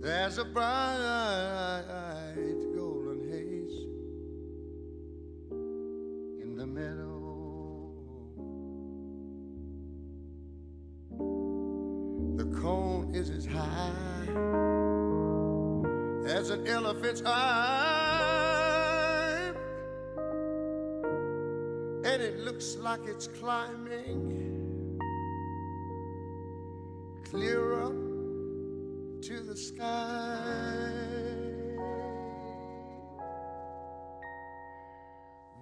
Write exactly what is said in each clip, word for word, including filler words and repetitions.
There's a bright golden haze in the meadow. The cone is as high as an elephant's eye, and it looks like it's climbing clear up to the sky.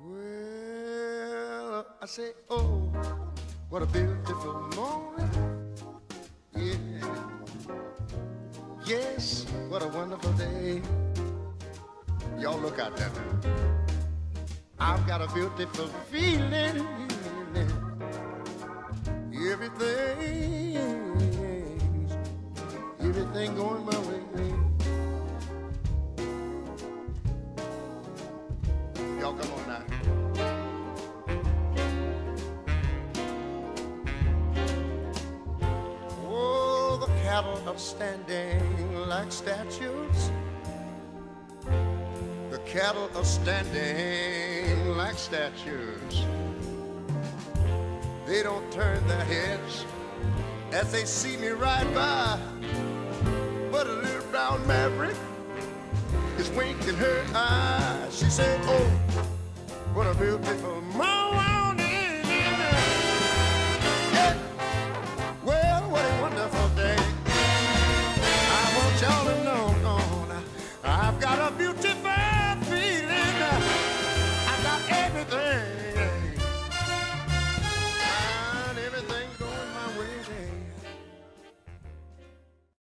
Well, I say, oh, what a beautiful morning. Yeah. Yes, what a wonderful day. Y'all look out there now. I've got a beautiful feeling. Everything Everything going my way. Y'all come on now. Oh, the cattle are standing like statues. The cattle are standing like statues. They don't turn their heads as they see me ride by. But a little brown Maverick is winking her eyes. She said, oh, what a beautiful morning.